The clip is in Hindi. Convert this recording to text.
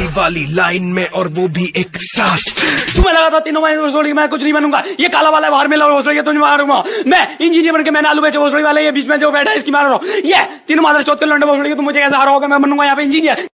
गोली वाली लाइन में, और वो भी एक साथ। तुम्हें लगा था तीनों मायने मैं कुछ नहीं बनूंगा, ये काला वाला बाहर मिला और तो मारूंगा मैं इंजीनियर बनके, मैंने आलू बेचे भोसड़ी वाले, ये बीच में जो बैठा है इसकी मार रहा हूँ, ये तीनों मादर चौथ के लंडे भोसड़ी, तो मुझे कैसे हारा होगा, मैं बनूंगा यहाँ पे इंजीनियर।